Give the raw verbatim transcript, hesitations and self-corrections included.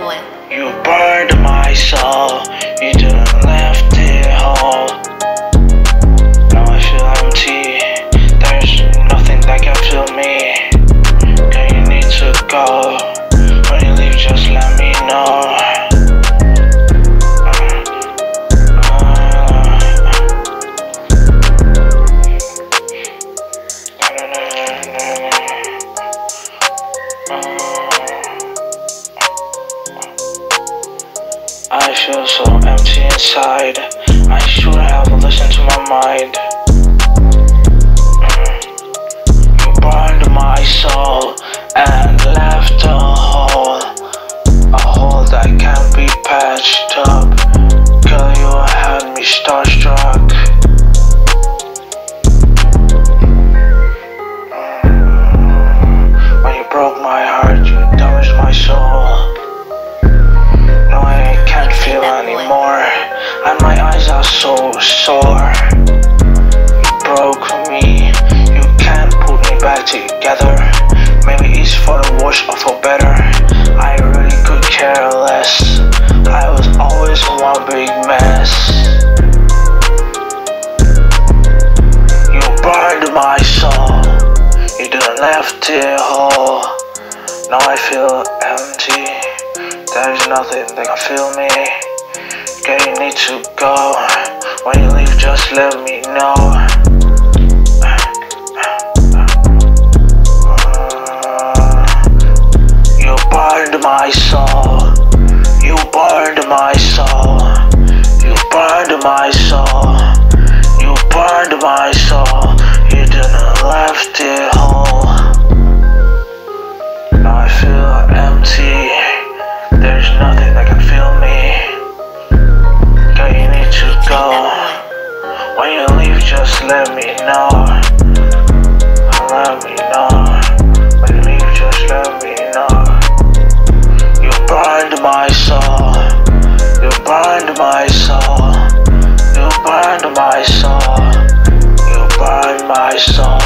Boy. You burned my soul, you done left it whole. Now I feel empty, there's nothing that can fill me. Girl, you need to go. When you leave, just let me know. I feel so empty inside. I should have listened to my mind. Mm. You burned my soul and left a hole, a hole that can't be patched up. Girl, you had me starstruck. Mm. When you broke my heart, you damaged my soul. Anymore, and my eyes are so sore. You broke me, you can't put me back together. Maybe it's for the worse or for better. I really could care less. I was always one big mess. You burned my soul, you didn't left it whole. Now I feel empty, there's nothing that can fill me. Girl, you need to go. When you leave, just let me know. You burned my soul. You burned my soul. You burned my soul. You burned my soul. You didn't left it whole. Now I feel empty. There's nothing that can fill me. To go. When you leave, just let me know. Let me know. When you leave, just let me know. You burned my soul. You burned my soul. You burned my soul. You burned my soul.